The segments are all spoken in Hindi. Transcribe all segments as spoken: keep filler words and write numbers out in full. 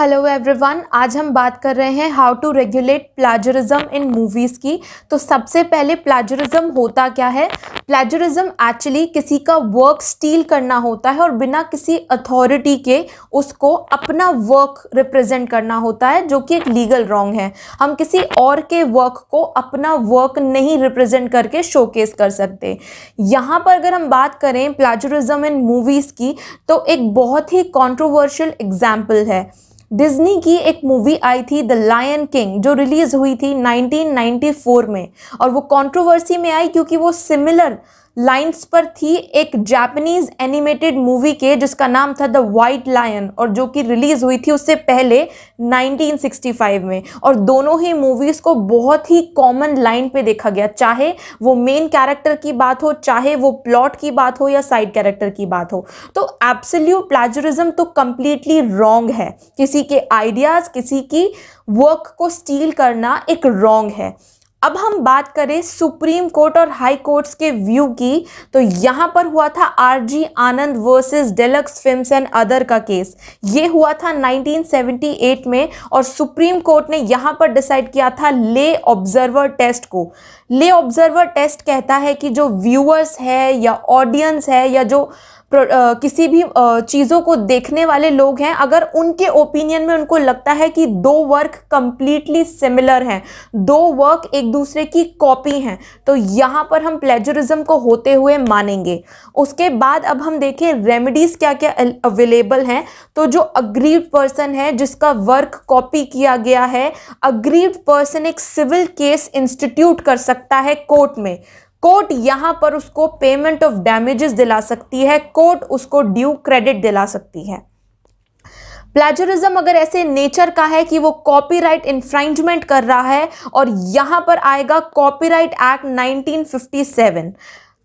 हेलो एवरीवन, आज हम बात कर रहे हैं how to regulate plagiarism in movies की। तो सबसे पहले प्लेजरिज्म होता क्या है? प्लेजरिज्म एक्चुअली किसी का वर्क स्टील करना होता है और बिना किसी अथॉरिटी के उसको अपना वर्क रिप्रेजेंट करना होता है, जो कि एक लीगल रॉन्ग है। हम किसी और के वर्क को अपना वर्क नहीं रिप्रेजेंट करके शोकेस कर सकते। यहाँ पर अगर हम बात करें प्लेजरिज्म इन मूवीज़ की, तो एक बहुत ही कॉन्ट्रोवर्शियल एग्जाम्पल है। डिज्नी की एक मूवी आई थी द लायन किंग, जो रिलीज़ हुई थी नाइनटीन नाइंटी फोर में, और वो कंट्रोवर्सी में आई क्योंकि वो सिमिलर लाइंस पर थी एक जापानीज़ एनिमेटेड मूवी के, जिसका नाम था द वाइट लायन, और जो कि रिलीज़ हुई थी उससे पहले नाइनटीन सिक्सटी फाइव में। और दोनों ही मूवीज़ को बहुत ही कॉमन लाइन पे देखा गया, चाहे वो मेन कैरेक्टर की बात हो, चाहे वो प्लॉट की बात हो या साइड कैरेक्टर की बात हो। तो एब्सोल्यूट प्लेजरिज्म तो कम्प्लीटली रॉन्ग है। किसी के आइडियाज़, किसी की वर्क को स्टील करना एक रॉन्ग है। अब हम बात करें सुप्रीम कोर्ट और हाई कोर्ट्स के व्यू की, तो यहाँ पर हुआ था R G Anand versus Delux films and other का केस। ये हुआ था नाइनटीन सेवेंटी एट में, और सुप्रीम कोर्ट ने यहाँ पर डिसाइड किया था ले ऑब्जर्वर टेस्ट को। ले ऑब्जर्वर टेस्ट कहता है कि जो व्यूअर्स है या ऑडियंस है या जो किसी भी चीज़ों को देखने वाले लोग हैं, अगर उनके ओपिनियन में उनको लगता है कि दो वर्क कम्प्लीटली सिमिलर हैं, दो वर्क एक दूसरे की कॉपी हैं, तो यहाँ पर हम प्लेजरिज्म को होते हुए मानेंगे। उसके बाद अब हम देखें रेमेडीज़ क्या क्या अवेलेबल हैं। तो जो अग्रीव्ड पर्सन है जिसका वर्क कॉपी किया गया है, अग्रीव्ड पर्सन एक सिविल केस इंस्टीट्यूट कर सकता है कोर्ट में। कोर्ट यहाँ पर उसको पेमेंट ऑफ डैमेजेस दिला सकती है, कोर्ट उसको ड्यू क्रेडिट दिला सकती है। प्लेजरिज्म अगर ऐसे नेचर का है कि वो कॉपीराइट इन्फ्रिंजमेंट कर रहा है, और यहाँ पर आएगा copyright act nineteen fifty seven.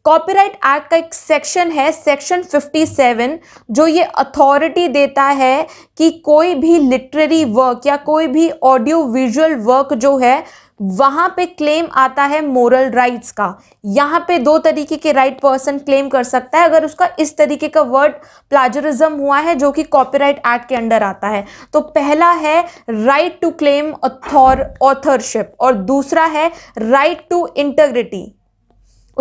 Copyright act का एक सेक्शन है, सेक्शन फिफ्टी सेवन, जो ये अथॉरिटी देता है कि कोई भी लिटरेरी वर्क या कोई भी ऑडियो विजुअल वर्क जो है, वहाँ पे क्लेम आता है मोरल राइट्स का। यहाँ पे दो तरीके के राइट पर्सन क्लेम कर सकता है, अगर उसका इस तरीके का वर्ड प्लेजरिज्म हुआ है जो कि कॉपीराइट एक्ट के अंडर आता है। तो पहला है right to claim author authorship और दूसरा है राइट टू इंटेग्रिटी।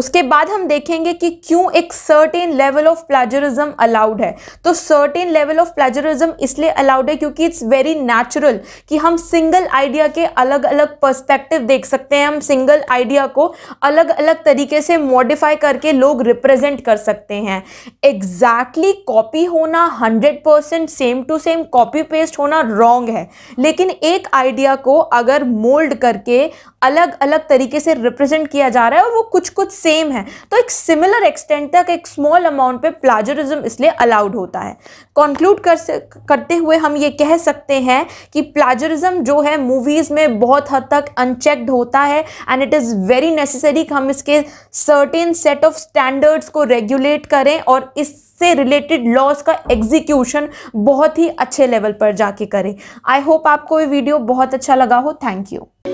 उसके बाद हम देखेंगे कि क्यों एक certain level of plagiarism allowed है। तो सर्टेन लेवल ऑफ प्लेजरिज्म इसलिए अलाउड है क्योंकि इट्स वेरी नेचुरल कि हम सिंगल आइडिया के अलग अलग पर्सपेक्टिव देख सकते हैं, हम सिंगल आइडिया को अलग अलग तरीके से मॉडिफाई करके लोग रिप्रेजेंट कर सकते हैं। एग्जैक्टली कॉपी होना, hundred percent same to same copy paste होना रॉन्ग है, लेकिन एक आइडिया को अगर मोल्ड करके अलग अलग तरीके से रिप्रेजेंट किया जा रहा है और वो कुछ कुछ सेम है, तो एक सिमिलर एक्सटेंट तक एक स्मॉल अमाउंट पे प्लेजरिज्म इसलिए अलाउड होता है। कंक्लूड कर करते हुए हम ये कह सकते हैं कि प्लेजरिज्म जो है मूवीज़ में बहुत हद तक अनचेक्ड होता है, and it is very necessary कि हम इसके सर्टेन सेट ऑफ स्टैंडर्ड्स को रेगुलेट करें और इससे रिलेटेड लॉज का एग्जीक्यूशन बहुत ही अच्छे लेवल पर जाके करें। आई होप आपको ये वीडियो बहुत अच्छा लगा हो। Thank you.